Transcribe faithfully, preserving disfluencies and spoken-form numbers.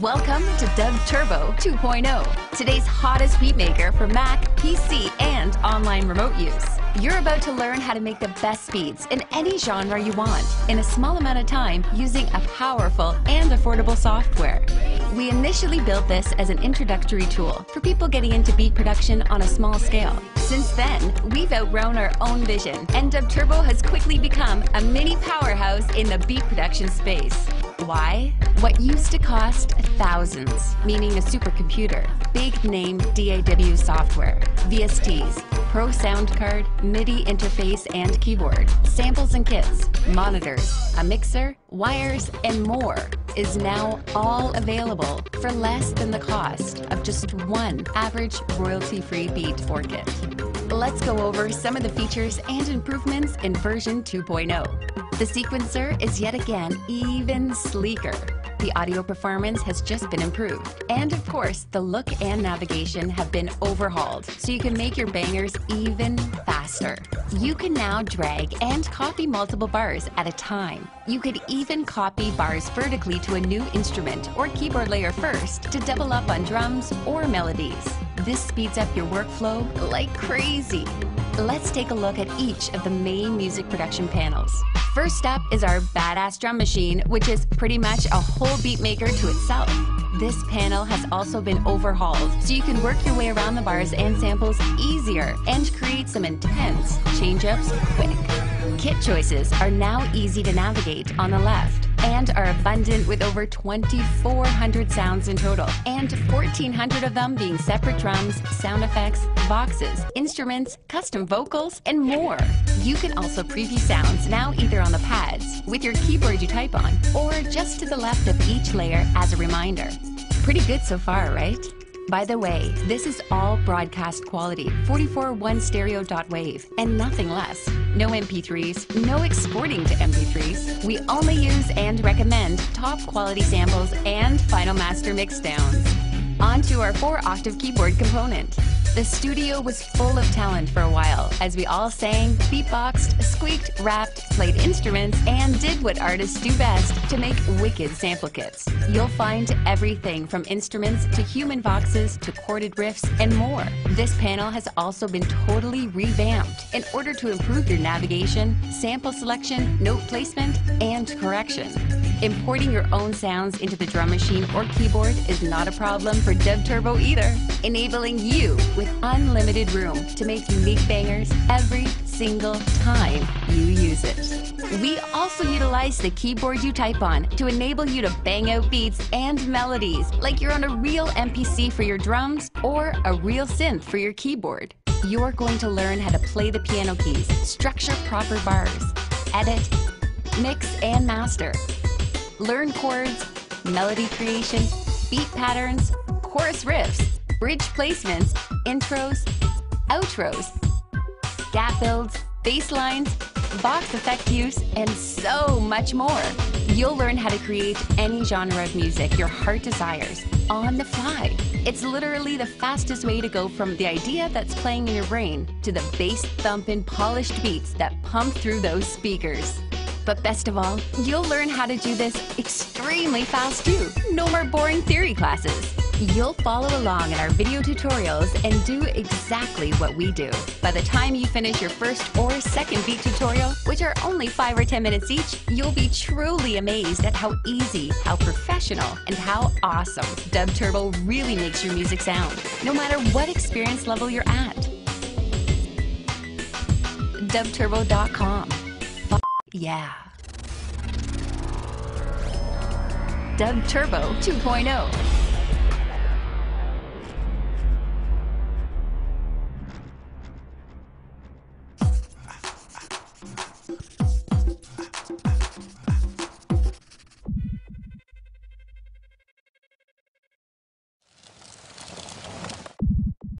Welcome to Dub Turbo two point oh, today's hottest beat maker for Mac, P C, and online remote use. You're about to learn how to make the best beats in any genre you want in a small amount of time using a powerful and affordable software. We initially built this as an introductory tool for people getting into beat production on a small scale. Since then, we've outgrown our own vision, and DubTurbo has quickly become a mini powerhouse in the beat production space. Why? What used to cost thousands, meaning a supercomputer, big-name D A W software, V S Ts, Pro sound card, MIDI interface and keyboard, samples and kits, monitors, a mixer, wires, and more is now all available for less than the cost of just one average royalty-free beat or kit. Let's go over some of the features and improvements in version two point oh. The sequencer is yet again even sleeker. The audio performance has just been improved. And of course, the look and navigation have been overhauled, so you can make your bangers even faster. You can now drag and copy multiple bars at a time. You could even copy bars vertically to a new instrument or keyboard layer first to double up on drums or melodies. This speeds up your workflow like crazy. Let's take a look at each of the main music production panels. First up is our badass drum machine, which is pretty much a whole beat maker to itself. This panel has also been overhauled, so you can work your way around the bars and samples easier and create some intense change-ups quick. Kit choices are now easy to navigate on the left and are abundant with over twenty-four hundred sounds in total, and fourteen hundred of them being separate drums, sound effects, boxes, instruments, custom vocals, and more. You can also preview sounds now either on the pads, with your keyboard you type on, or just to the left of each layer as a reminder. Pretty good so far, right? By the way, this is all broadcast quality, forty-four one stereo dot wave, and nothing less. No M P threes, no exporting to M P threes. We only use and recommend top quality samples and final master mixdowns. On to our four octave keyboard component. The studio was full of talent for a while, as we all sang, beatboxed, squeaked, rapped, played instruments, and did what artists do best to make wicked sample kits. You'll find everything from instruments to human voxes to chorded riffs and more. This panel has also been totally revamped in order to improve your navigation, sample selection, note placement, and correction. Importing your own sounds into the drum machine or keyboard is not a problem for DubTurbo either, enabling you with unlimited room to make unique bangers every single time you use it. We also utilize the keyboard you type on to enable you to bang out beats and melodies like you're on a real M P C for your drums or a real synth for your keyboard. You're going to learn how to play the piano keys, structure proper bars, edit, mix and master, learn chords, melody creation, beat patterns, chorus riffs, bridge placements, intros, outros, gap builds, bass lines, box effect use, and so much more. You'll learn how to create any genre of music your heart desires on the fly. It's literally the fastest way to go from the idea that's playing in your brain to the bass-thumping polished beats that pump through those speakers. But best of all, you'll learn how to do this extremely fast too. No more boring theory classes. You'll follow along in our video tutorials and do exactly what we do. By the time you finish your first or second beat tutorial, which are only five or ten minutes each, you'll be truly amazed at how easy, how professional, and how awesome DubTurbo really makes your music sound, no matter what experience level you're at. Dub Turbo dot com. Yeah. DubTurbo two point oh.